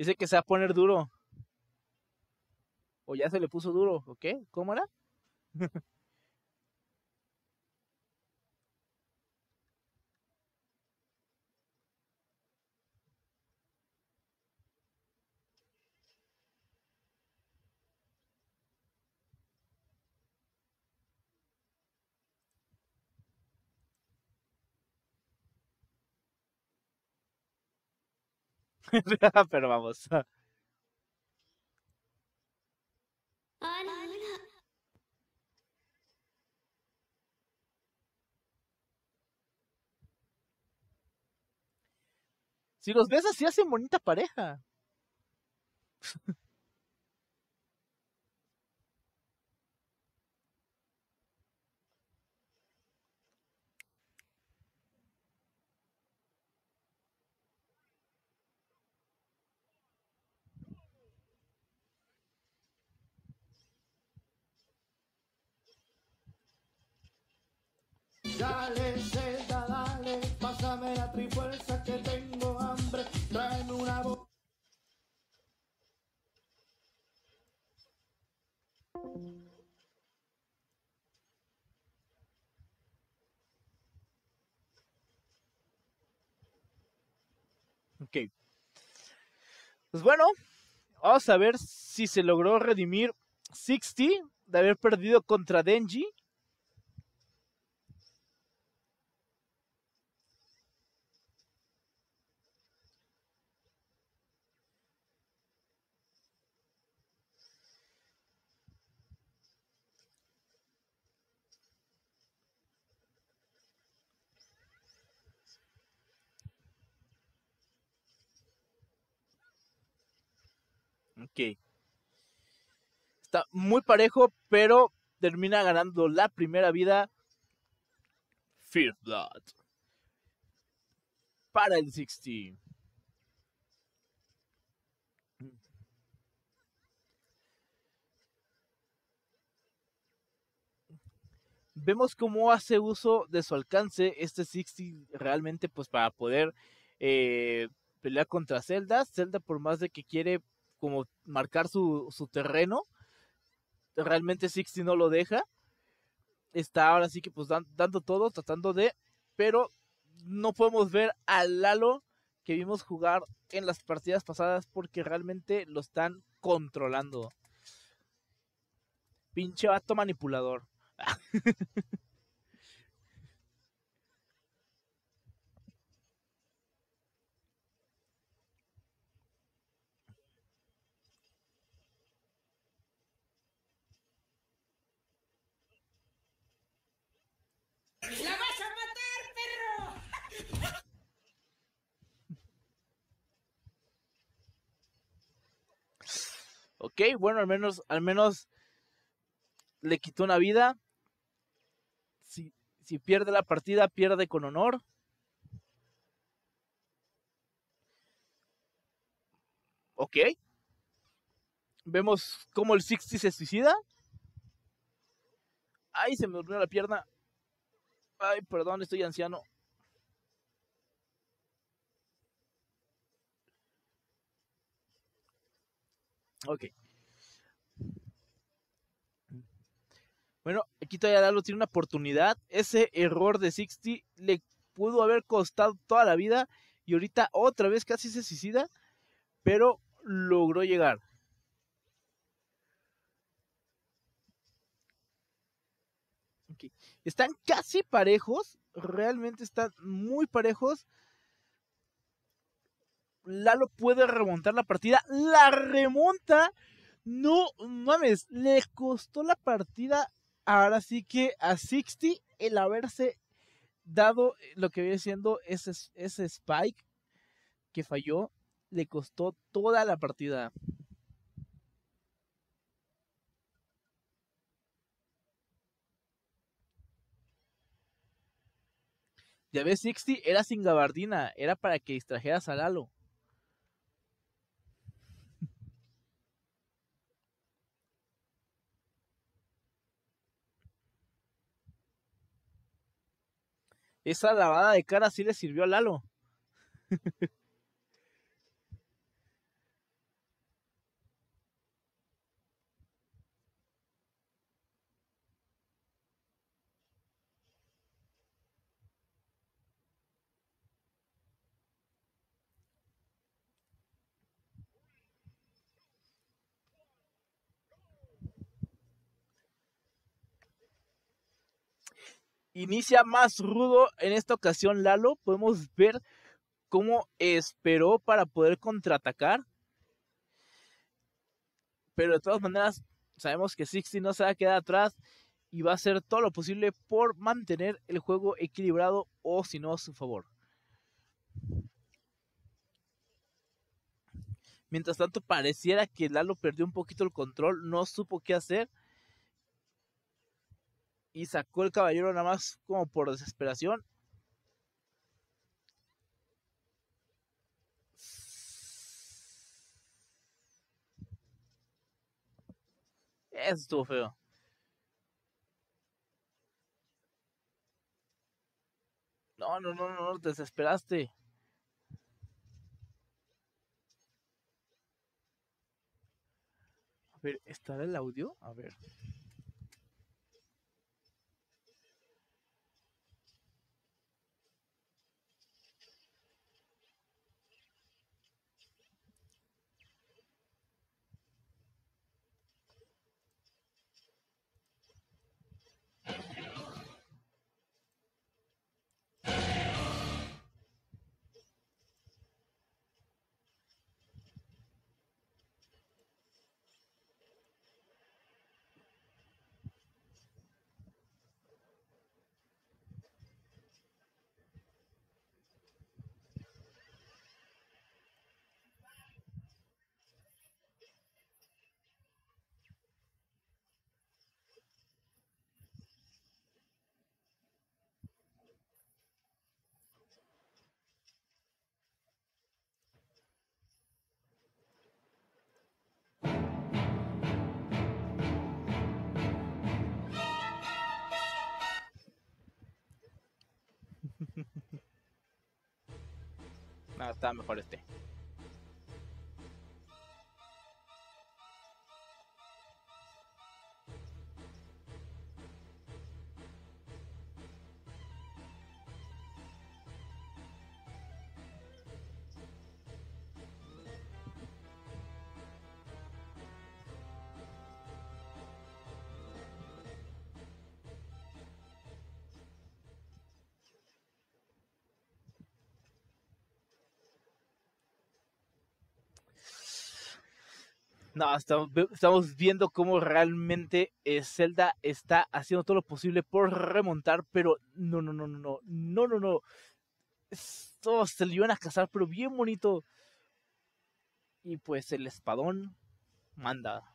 Dice que se va a poner duro. O ya se le puso duro, ¿o qué? ¿Cómo era? Pero vamos. Si los ves así, hacen bonita pareja. Dale, Zelda, dale, pásame la trifuerza que tengo hambre, tráeme una voz. Ok. Pues bueno, vamos a ver si se logró redimir 60 de haber perdido contra Denji. Ok. Está muy parejo, pero termina ganando la primera vida Fierce Blood para el 60. Vemos cómo hace uso de su alcance este 60 realmente pues para poder pelear contra Zelda. Zelda, por más de que quiere como marcar su terreno, realmente 60 no lo deja. Está ahora sí que pues dando todo, tratando de, pero no podemos ver al Lalo que vimos jugar en las partidas pasadas porque realmente lo están controlando. Pinche vato manipulador. ¡La vas a matar, perro! Ok, bueno, al menos le quitó una vida. Si pierde la partida, pierde con honor. Ok. Vemos cómo el 60 se suicida. Ay, se me durmió la pierna. Ay, perdón, estoy anciano. Ok. Bueno, aquí todavía Lalo tiene una oportunidad. Ese error de 60 le pudo haber costado toda la vida. Y ahorita otra vez casi se suicida. Pero logró llegar. Están casi parejos, realmente están muy parejos. Lalo puede remontar la partida, la remonta. No mames, le costó la partida ahora sí que a 60 el haberse dado lo que viene siendo ese spike que falló. Le costó toda la partida. Ya ves, 60 era sin gabardina, era para que distrajeras a Lalo. Esa lavada de cara sí le sirvió a Lalo. Inicia más rudo en esta ocasión Lalo. Podemos ver cómo esperó para poder contraatacar. Pero de todas maneras sabemos que Sixty no se va a quedar atrás y va a hacer todo lo posible por mantener el juego equilibrado o si no a su favor. Mientras tanto pareciera que Lalo perdió un poquito el control, no supo qué hacer. Y sacó el caballero nada más como por desesperación. Eso estuvo feo. No, te desesperaste. A ver, ¿estará el audio? A ver. Ah, está mejor este. No, estamos viendo cómo realmente Zelda está haciendo todo lo posible por remontar, pero no. Todos se le iban a cazar, pero bien bonito. Y pues el espadón manda.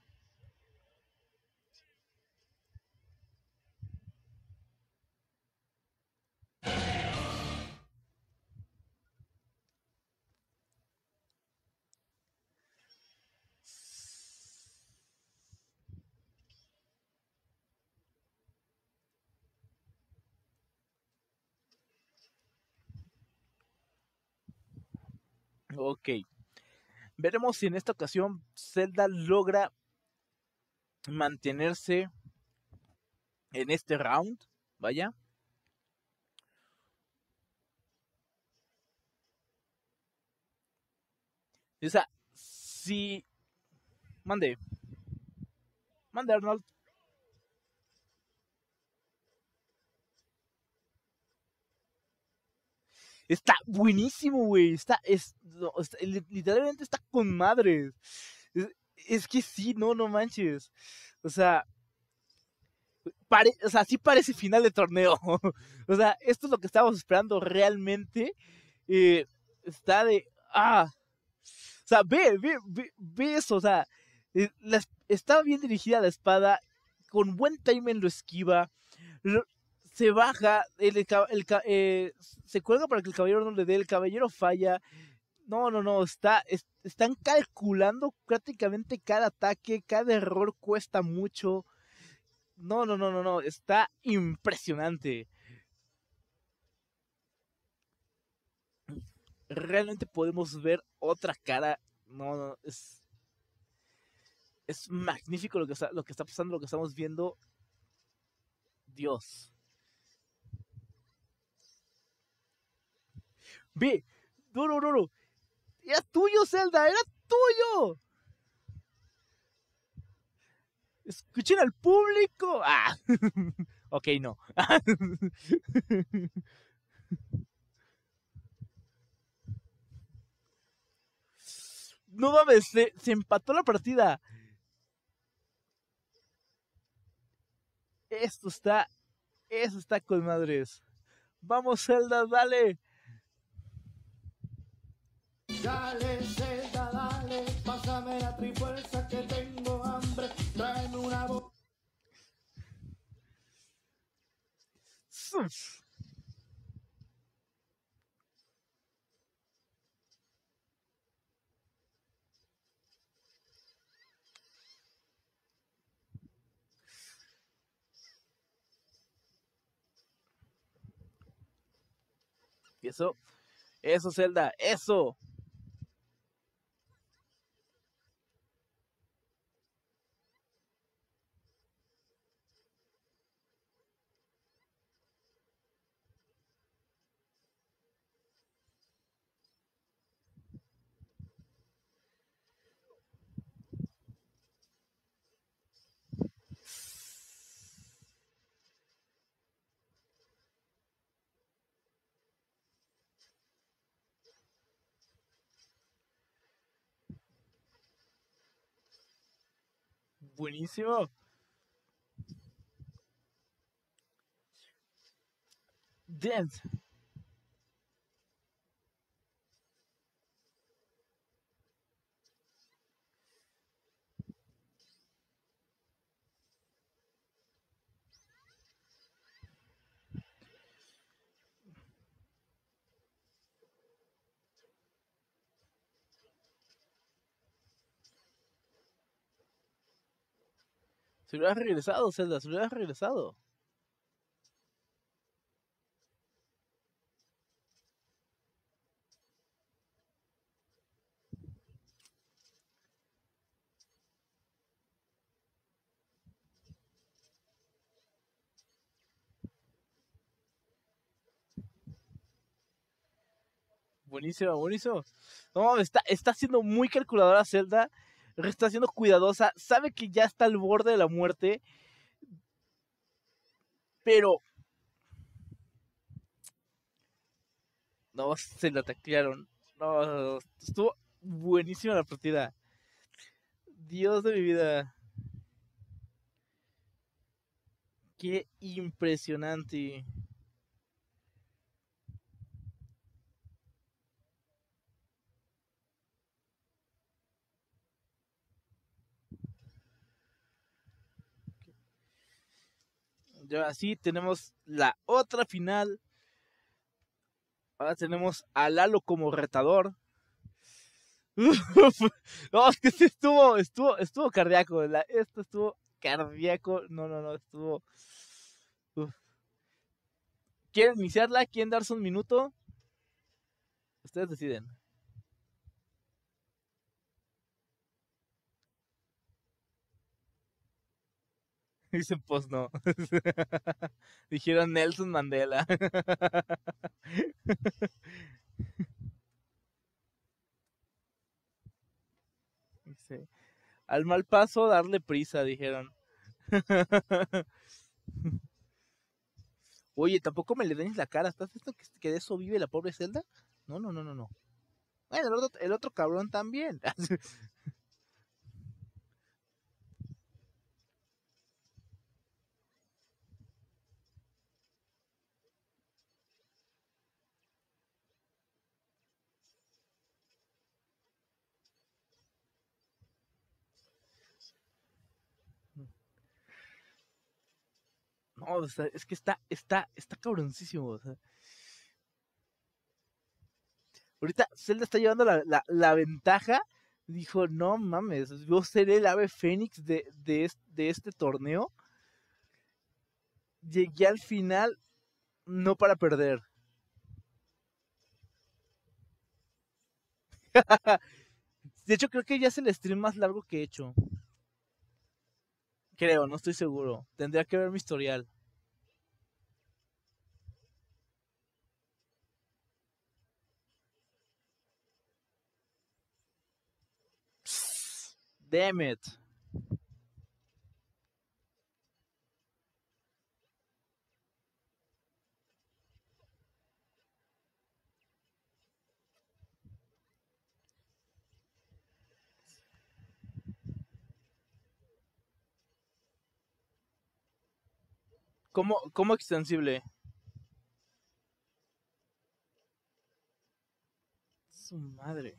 Ok, veremos si en esta ocasión Zelda logra mantenerse en este round, vaya. O sea, si... Mande Arnold. Está buenísimo, güey. Literalmente está con madres. Es que sí, no manches. O sea, sí parece final de torneo. O sea, esto es lo que estábamos esperando realmente. Está de... ¡Ah! O sea, ve eso. O sea, está bien dirigida la espada. Con buen timing lo esquiva. Se baja, se cuelga para que el caballero no le dé, el caballero falla. No, están calculando prácticamente cada ataque, cada error cuesta mucho. No, está impresionante. Realmente podemos ver otra cara. No, es magnífico lo que está pasando, lo que estamos viendo. Dios. Ve, no, era tuyo, Zelda, era tuyo. Escuchen al público. Ok, no. No mames, se empató la partida. Esto está con madres. Vamos, Zelda, dale. Dale, Zelda, dale. Pásame la trifuerza que tengo hambre. Tráeme una voz. Eso, Zelda, eso. Buenísimo. Dance. Se lo has regresado, Zelda, se lo has regresado. Buenísimo, buenísimo. No, está siendo muy calculadora Zelda. Está siendo cuidadosa, sabe que ya está al borde de la muerte, pero no, se la taclearon. No, estuvo buenísima la partida. Dios de mi vida. Qué impresionante. Ahora sí tenemos la otra final. Ahora tenemos a Lalo como retador. No, es que sí estuvo cardíaco. Esto estuvo cardíaco. No, estuvo. Uf. ¿Quieren iniciarla? ¿Quieren darse un minuto? Ustedes deciden. Dicen, pues no. Dijeron Nelson Mandela. Sí. Al mal paso, darle prisa, dijeron. Oye, tampoco me le dañes la cara. ¿Estás viendo que de eso vive la pobre Zelda? No. Bueno, el otro cabrón también. No, o sea, es que está cabroncísimo, o sea. Ahorita Zelda está llevando la ventaja. Dijo, no mames, yo seré el ave fénix de este torneo. Llegué al final, no para perder. De hecho, creo que ya es el stream más largo que he hecho. Creo, no estoy seguro. Tendría que ver mi historial. Psst, damn it. ¿Cómo extensible? Su madre.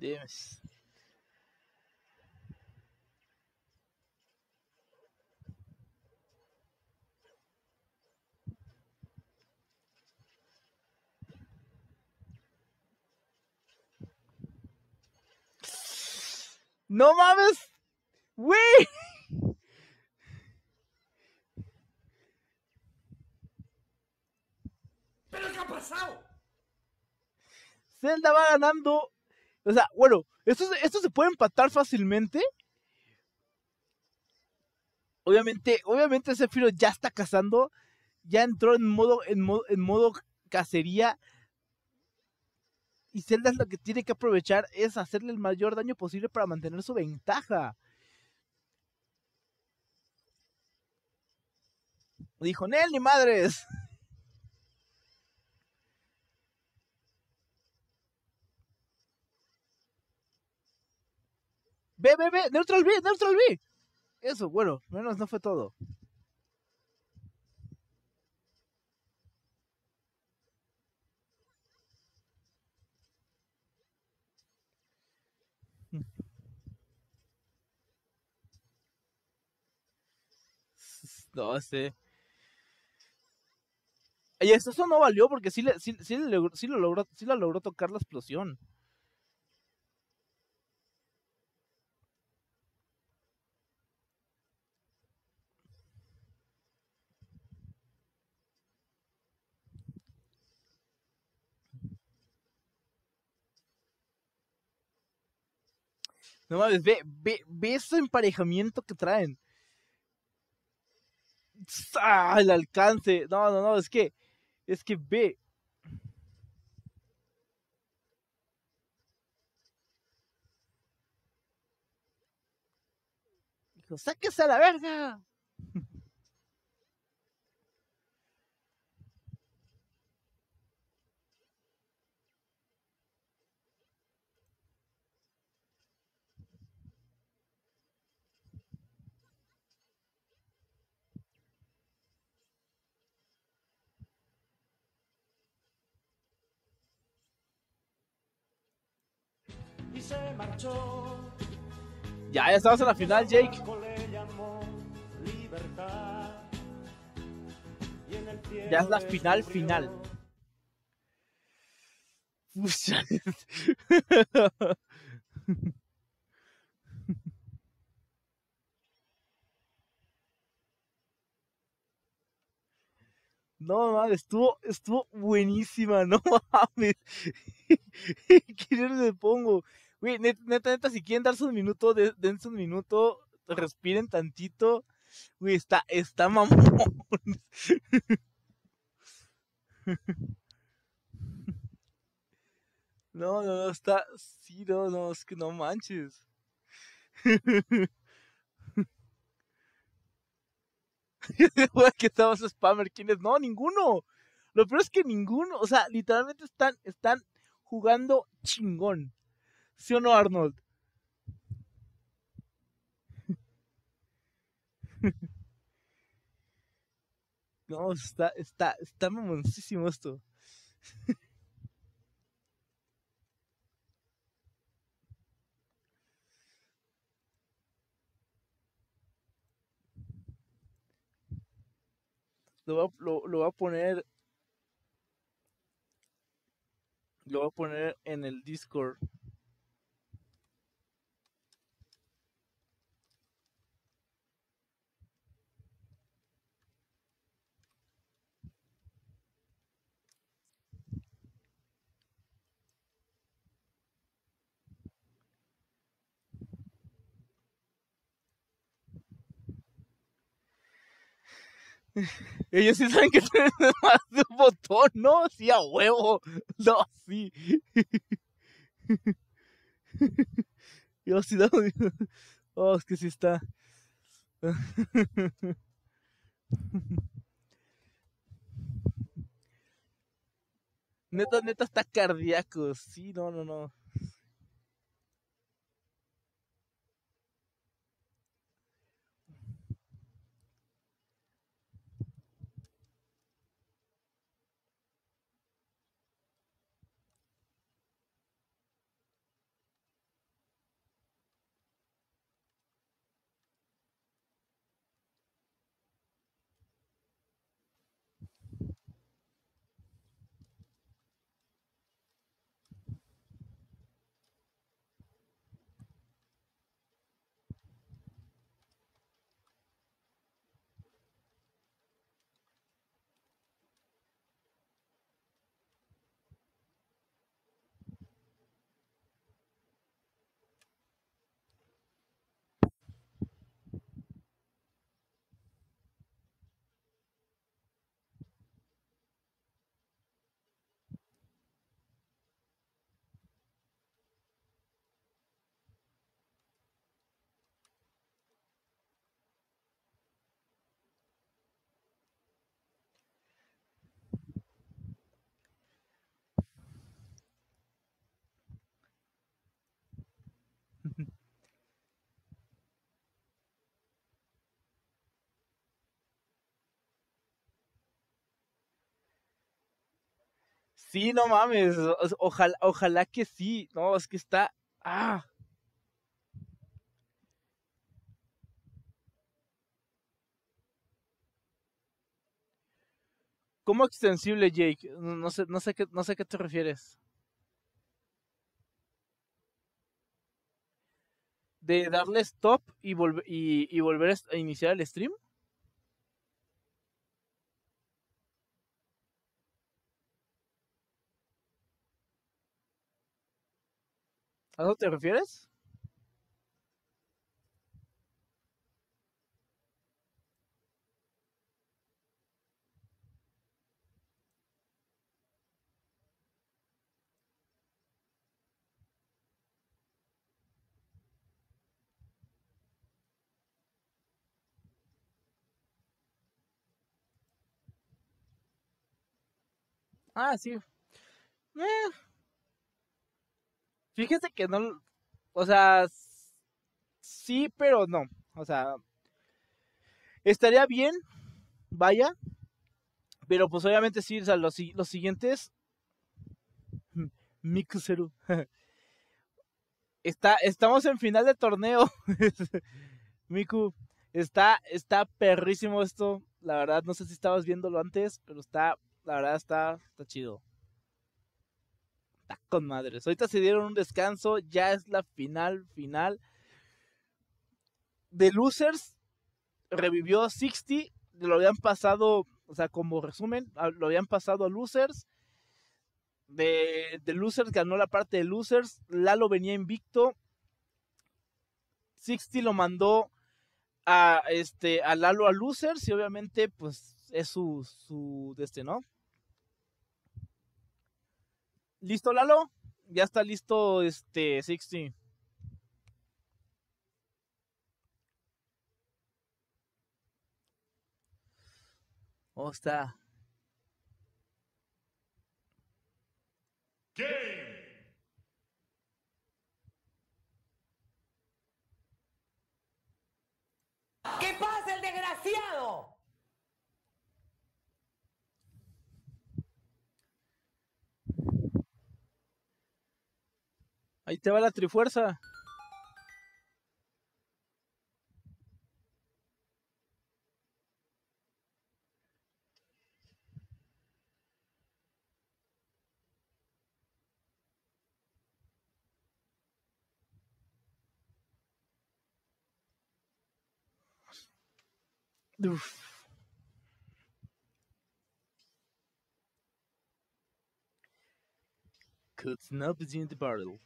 Dios. No mames, güey. ¿Pero qué ha pasado? Zelda va ganando. O sea, bueno, esto se puede empatar fácilmente. Obviamente Sephiroth ya está cazando. Ya entró en modo cacería. Y Zelda lo que tiene que aprovechar es hacerle el mayor daño posible para mantener su ventaja. Dijo, Nel, ni madres. Ve, neutral B. Eso, bueno, menos no fue todo. No sé. Y eso no valió porque sí lo logró tocar la explosión. No mames, ve ese emparejamiento que traen. ¡Ah, el alcance! No, es que ve. Dijo, ¡sáquese a la verga! Se marchó. Ya estamos en la final, Jake. Ya es la final. No mames, estuvo buenísima, no mames. ¿Qué le pongo? Güey, neta, si quieren darse un minuto, dense un minuto, respiren tantito. Güey, está mamón. No, está... Sí, no, es que no manches. ¿Qué estabas spammer? ¿Quiénes? No, ninguno. Lo peor es que ninguno. O sea, literalmente están jugando chingón. ¿Sí o no, Arnold? No, está mamoncísimo esto. Lo voy a poner en el Discord. Ellos sí saben que tienen más de un botón, ¿no? Sí, a huevo. No, sí. Yo sí, no. Oh, es que sí está. Neta, neta está cardíaco. Sí, no, no, no. Sí, no mames, ojalá, ojalá que sí, no, es que está, ah. ¿Cómo extensible, Jake? No sé a qué te refieres. ¿De darle stop y volver a iniciar el stream? ¿A eso te refieres? Ah, sí. Fíjense que no, o sea, sí, pero no, o sea, estaría bien, vaya, pero pues obviamente sí, o sea, los siguientes, Miku-seru, estamos en final de torneo, Miku, está perrísimo esto, la verdad, no sé si estabas viéndolo antes, pero está, la verdad, está chido. Está con madres. Ahorita se dieron un descanso. Ya es la final. The Losers revivió 60. Lo habían pasado, o sea, como resumen, lo habían pasado a Losers. The Losers ganó la parte de Losers. Lalo venía invicto. 60 lo mandó a Lalo a Losers. Y obviamente, pues, es su de este, ¿no? ¿Listo, Lalo? Ya está listo, 60. ¿Cómo está? Game. ¿Qué pasa, el desgraciado? Ahí te va la trifuerza. Uf. Could not be in the barrel.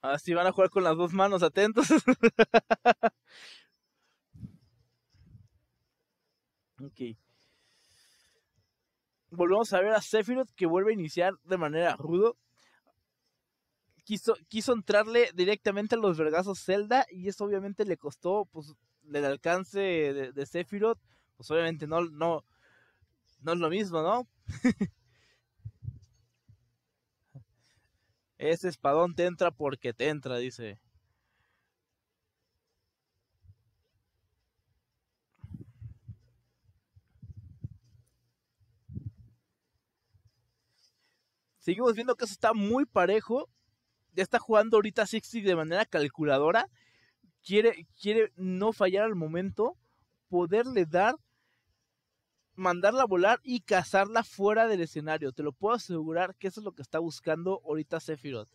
Así van a jugar con las dos manos, atentos. Ok. Volvemos a ver a Sephiroth, que vuelve a iniciar de manera rudo. Quiso entrarle directamente a los vergazos Zelda, y eso obviamente le costó, pues, el alcance de Sephiroth. Pues obviamente no es lo mismo, ¿no? Ese espadón te entra porque te entra, dice. Seguimos viendo que eso está muy parejo. Ya está jugando ahorita Sixty de manera calculadora. Quiere no fallar al momento. Poderle dar, mandarla a volar y cazarla fuera del escenario. Te lo puedo asegurar que eso es lo que está buscando ahorita Sephiroth.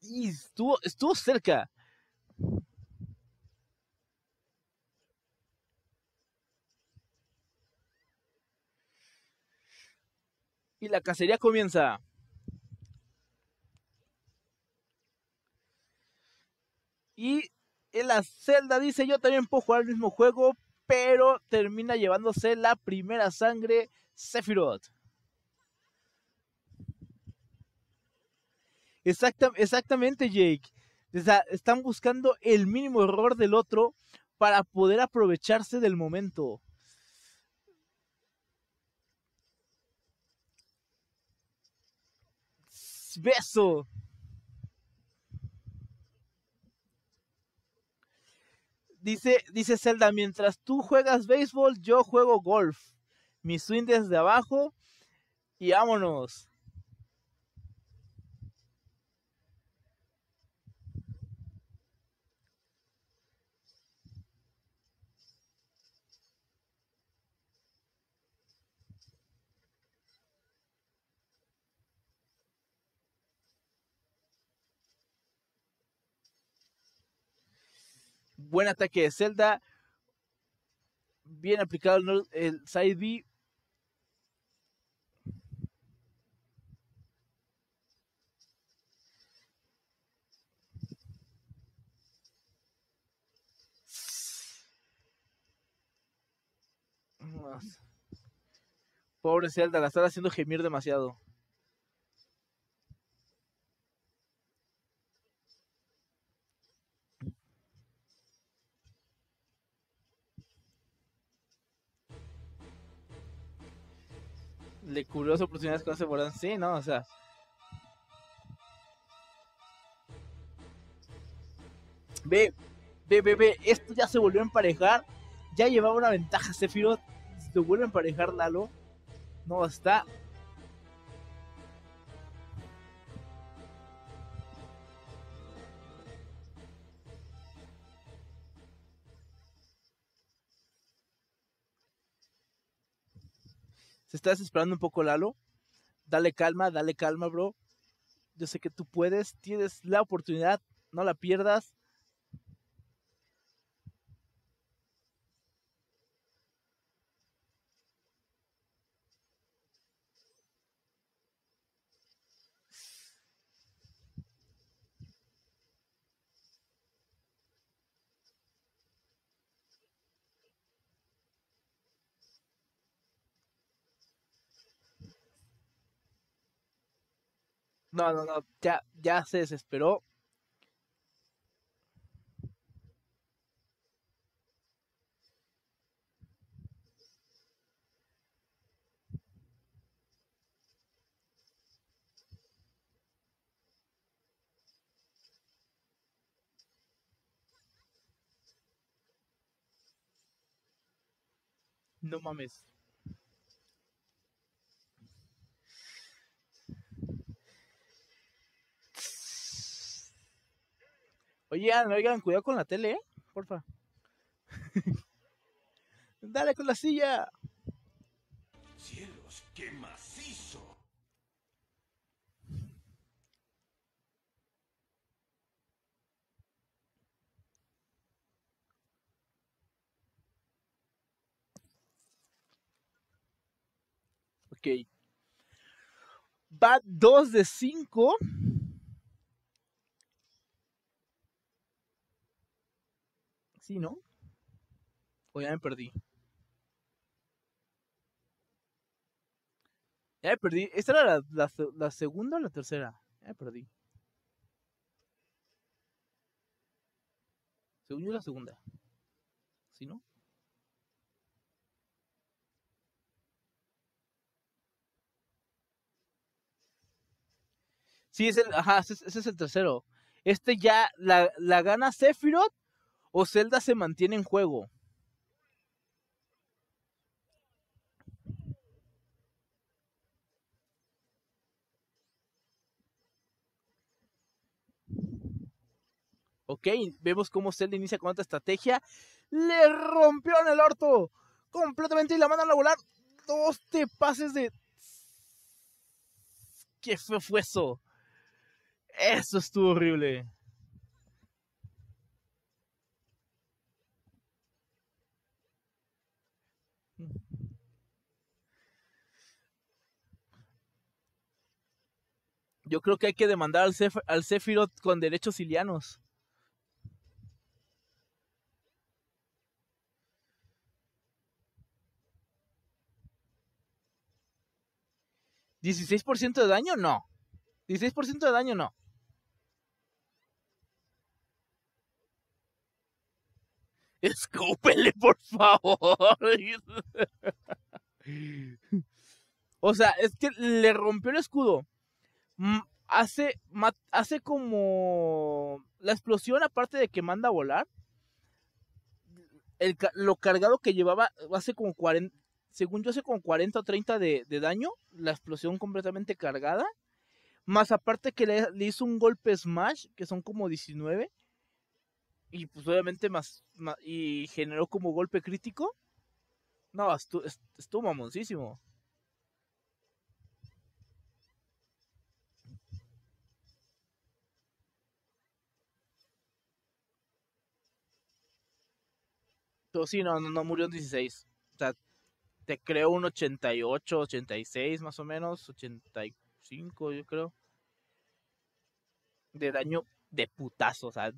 Y estuvo cerca. Y la cacería comienza. Y en la Zelda dice: yo también puedo jugar el mismo juego, pero termina llevándose la primera sangre Sephiroth. Exactamente, Jake. O sea, están buscando el mínimo error del otro para poder aprovecharse del momento. Beso. Dice Zelda: mientras tú juegas béisbol, yo juego golf. Mi swing desde abajo y vámonos. Buen ataque de Zelda. Bien aplicado el side B. Pobre Zelda, la están haciendo gemir demasiado. Le cubrió las oportunidades con ese volante. Sí, no, o sea. Ve. Esto ya se volvió a emparejar. Ya llevaba una ventaja Sephiroth. Se vuelve a emparejar Lalo. No está. Se está desesperando un poco Lalo. Dale calma, bro. Yo sé que tú puedes, tienes la oportunidad, no la pierdas. No, ya se desesperó. No mames. Oigan, cuidado con la tele, ¿eh? Porfa. Dale con la silla. Cielos, qué macizo. Ok. Va 2 de 5. ¿Sí, no? O ya me perdí. Ya me perdí. ¿Esta era la segunda o la tercera? Ya me perdí. Según yo la segunda. ¿Sí, no? Sí, es el, ajá, ese es el tercero. Este ya, ¿la gana Sephiroth o Zelda se mantiene en juego? Ok, vemos cómo Zelda inicia con otra estrategia. ¡Le rompieron el orto! Completamente y la mandan a volar. 2 pases de... ¿Qué fue eso? Eso estuvo horrible. Yo creo que hay que demandar al Sephiroth con derechos ilianos. ¿16% de daño? No. 16% de daño no. Escópele, por favor. O sea, es que le rompió el escudo. Hace como... La explosión, aparte de que manda a volar. Lo cargado que llevaba hace como 40... Según yo hace como 40 o 30 de daño. La explosión completamente cargada. Más aparte que le hizo un golpe smash. Que son como 19. Y pues obviamente más y generó como golpe crítico. No, estuvo mamoncísimo. Pero sí, no murió en 16. O sea, te creo un 88, 86 más o menos, 85 yo creo. De daño de putazo, o sea,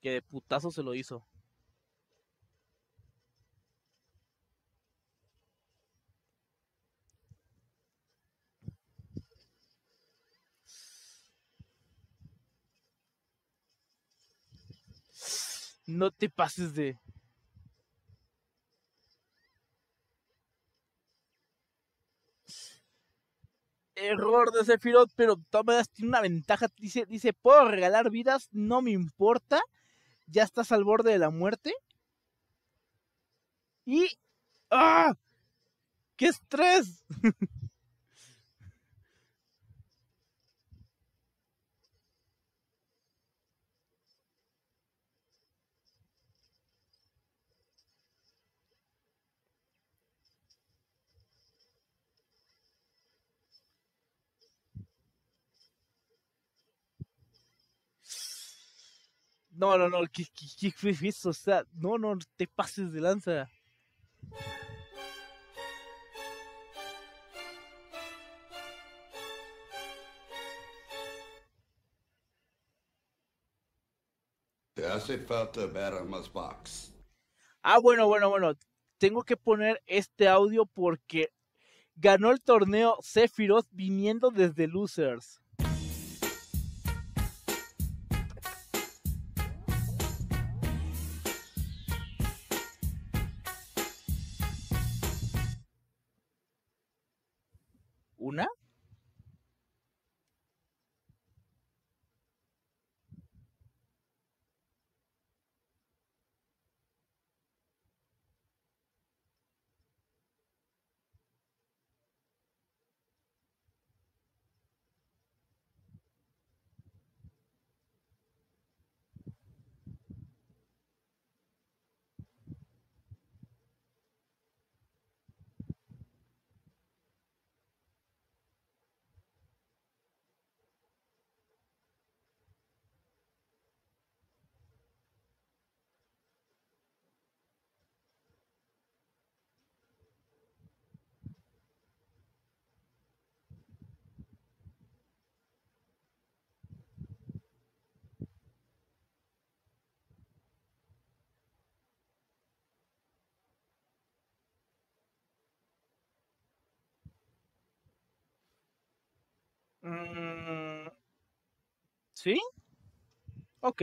que de putazo se lo hizo. No te pases de... Error de Sephiroth, pero de todas maneras tiene una ventaja. Dice, puedo regalar vidas, no me importa. Ya estás al borde de la muerte. Y... ¡ah! ¡Qué estrés! No, ¿qué fue eso? O sea, no te pases de lanza. Te hace falta ver más box. Ah, bueno. Tengo que poner este audio porque ganó el torneo Sephiroth viniendo desde Losers. ¿Una? ¿Sí? Ok.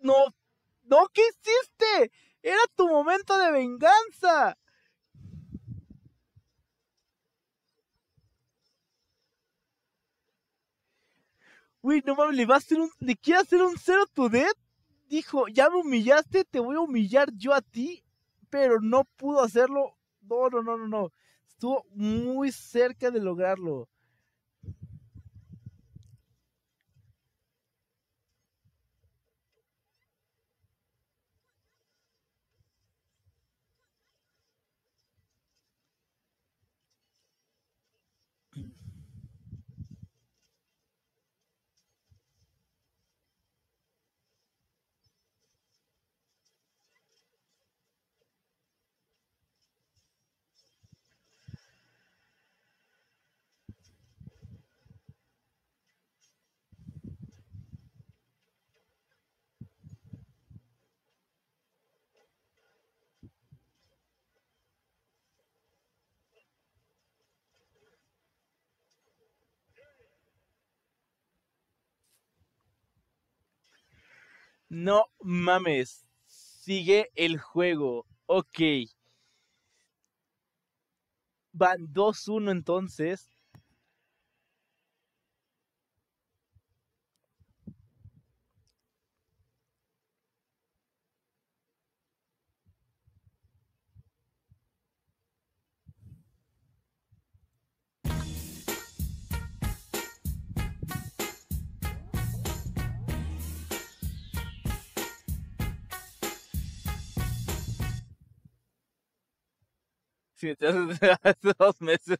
No, no, ¿qué hiciste? Era tu momento de venganza. Uy, no mames, ¿le quiere hacer un zero to death? Dijo, ya me humillaste, te voy a humillar yo a ti, pero no pudo hacerlo. No. Estuvo muy cerca de lograrlo. No mames, sigue el juego, ok. Van 2-1 entonces. Hace 2 meses.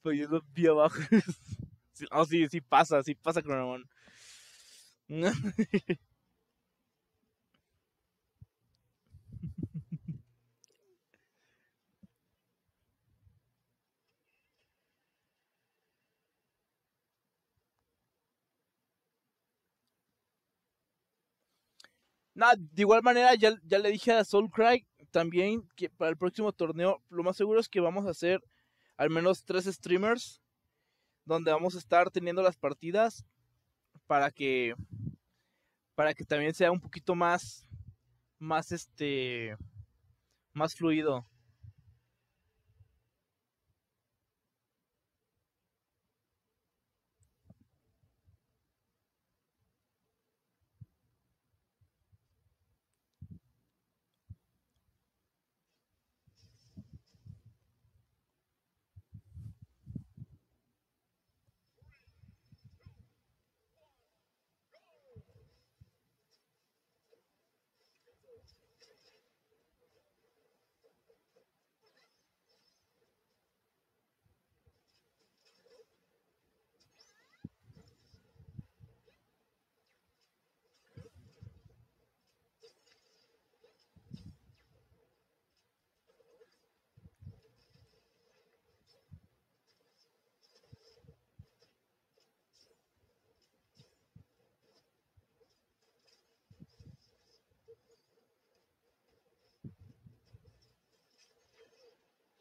Pues yo lo vi abajo. No, sí pasa con Ramón. Nah, de igual manera ya le dije a Soulcry también que para el próximo torneo lo más seguro es que vamos a hacer al menos 3 streamers donde vamos a estar teniendo las partidas para que también sea un poquito más más fluido.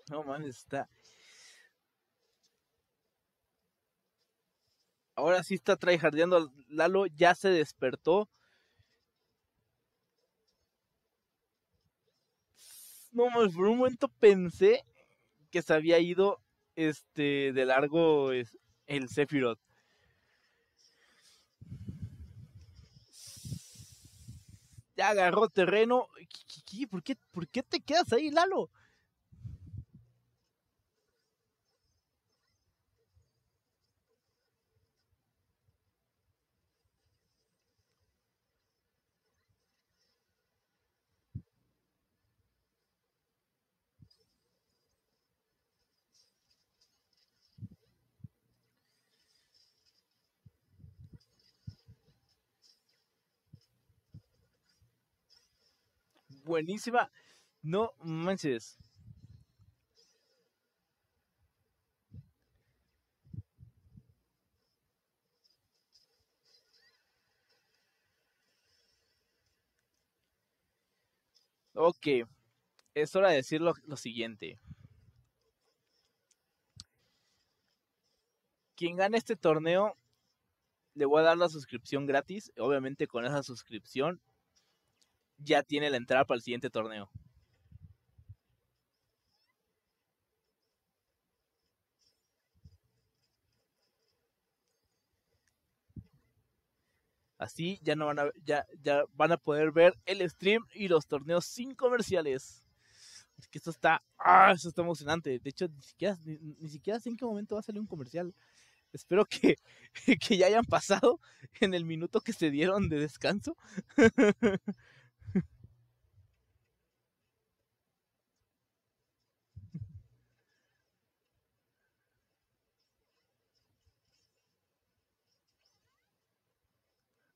No, man, está... Ahora sí está tryhardeando. Lalo ya se despertó. No, man, por un momento pensé que se había ido de largo el Sephiroth. Ya agarró terreno. ¿Por qué te quedas ahí, Lalo? Buenísima, no manches. Ok, es hora de decir lo siguiente. Quien gane este torneo, le voy a dar la suscripción gratis. Obviamente con esa suscripción ya tiene la entrada para el siguiente torneo. Así ya no van a, ya van a poder ver el stream y los torneos sin comerciales. Es que esto está, esto está emocionante. De hecho, ni siquiera sé en qué momento va a salir un comercial. Espero que ya hayan pasado en el minuto que se dieron de descanso.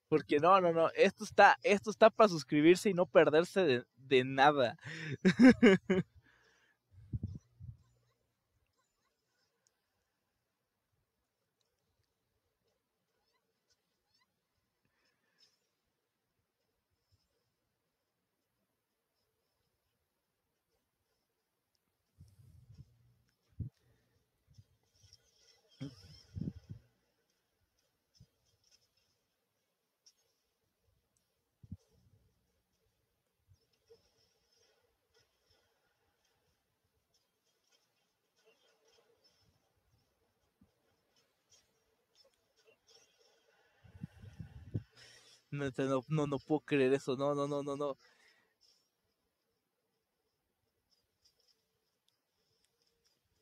Porque no, esto está para suscribirse y no perderse de nada. No puedo creer eso, no. O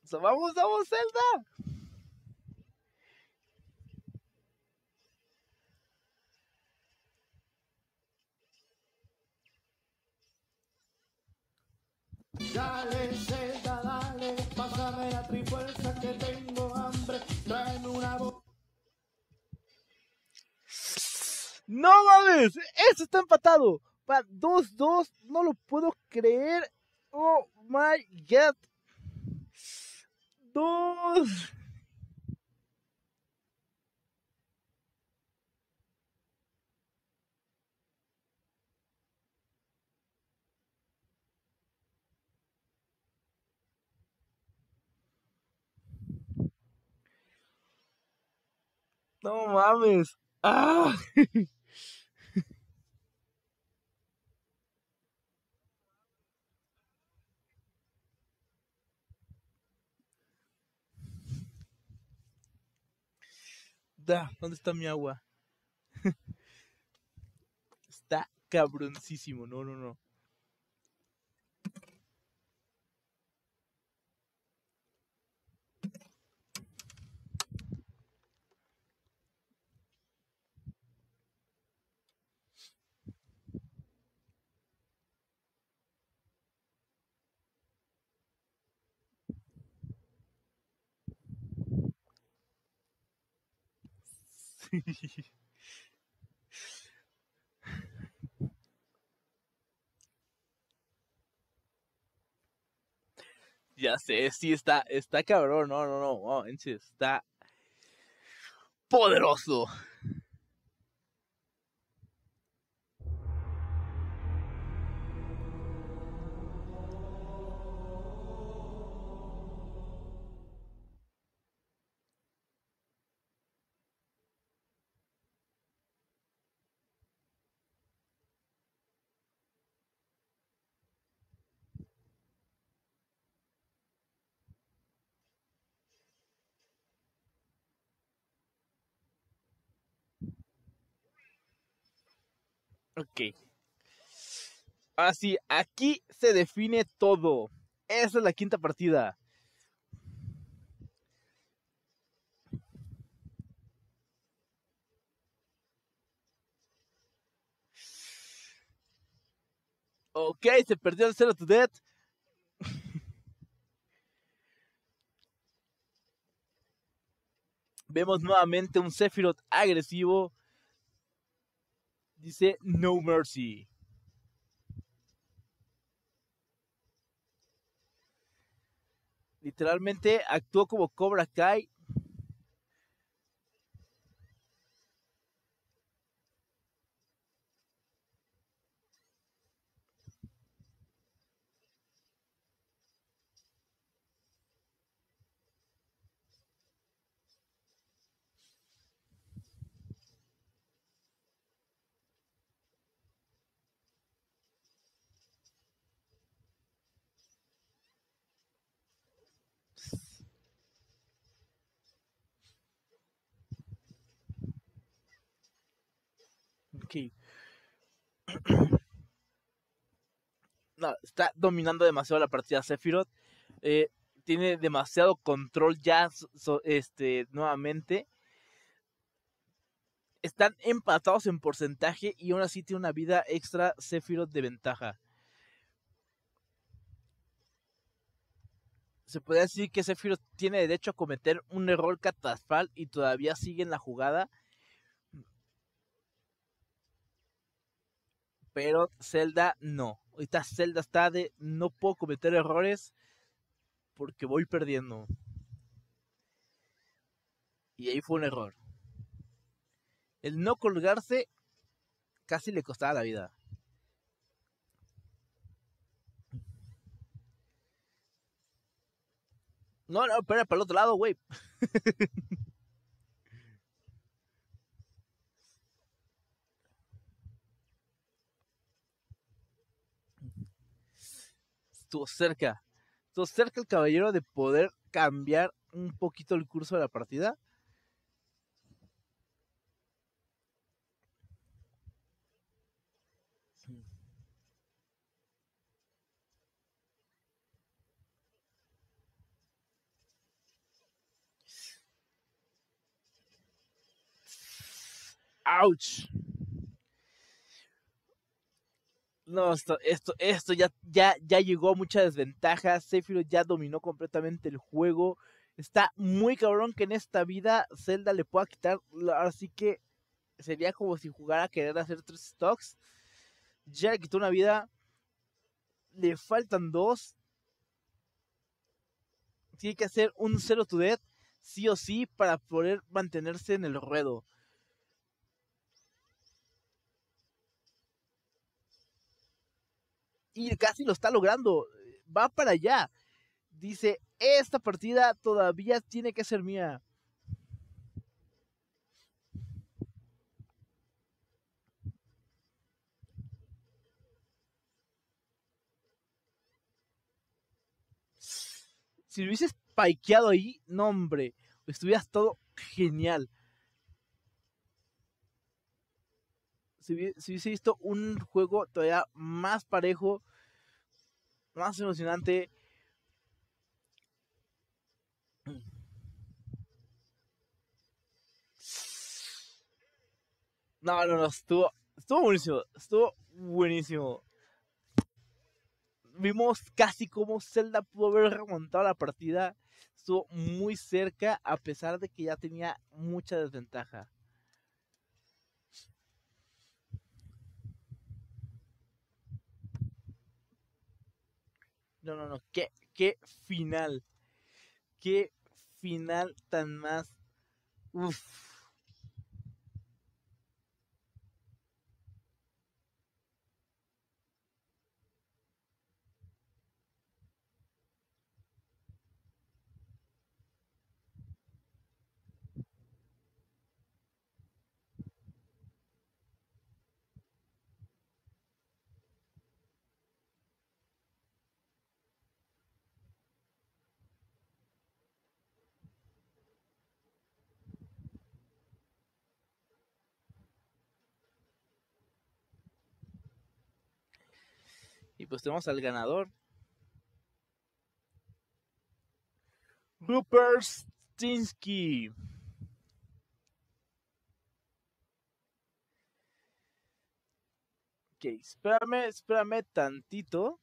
sea, vamos, Zelda. Dale, Zelda, dale, pásame la trifuerza que tengo hambre, tráeme una boca. ¡No mames! ¡Eso está empatado! Va 2-2, no lo puedo creer. ¡Oh my god! ¡Dos! ¡No mames! ¡Ah! Da, ¿dónde está mi agua? Está cabroncísimo, no, no, no. Ya sé, sí está cabrón, no, no, no, wow, está poderoso. Ok. Ahora sí, aquí se define todo. Esa es la quinta partida. Ok, se perdió el Zero to Death. Vemos nuevamente un Sephiroth agresivo. Dice no mercy. Literalmente actuó como Cobra Kai. No, está dominando demasiado la partida Sephiroth. Tiene demasiado control ya nuevamente. Están empatados en porcentaje y aún así tiene una vida extra Sephiroth de ventaja. Se podría decir que Sephiroth tiene derecho a cometer un error catastral y todavía sigue en la jugada. Pero Zelda no. Ahorita Zelda está de no puedo cometer errores porque voy perdiendo. Y ahí fue un error. El no colgarse casi le costaba la vida. No, no, pero para el otro lado, güey. Estuvo cerca el caballero de poder cambiar un poquito el curso de la partida. ¡Auch! No, esto ya llegó a mucha desventaja. Sephiroth ya dominó completamente el juego. Está muy cabrón que en esta vida Zelda le pueda quitar. Así que sería como si jugara a querer hacer 3 stocks. Ya le quitó una vida. Le faltan 2. Tiene que hacer un 0 to death, sí o sí, para poder mantenerse en el ruedo. Y casi lo está logrando. Va para allá. Dice, esta partida todavía tiene que ser mía. Si lo hubieses spikeado ahí, no hombre, estuvieras todo genial. si hubiese visto un juego todavía más parejo, más emocionante. No, no, no, estuvo buenísimo, estuvo buenísimo. Vimos casi cómo Zelda pudo haber remontado la partida. Estuvo muy cerca a pesar de que ya tenía mucha desventaja. No, no, no, qué final. Qué final tan más. Uff. Y pues tenemos al ganador, Rupertsinsky. Ok, espérame tantito.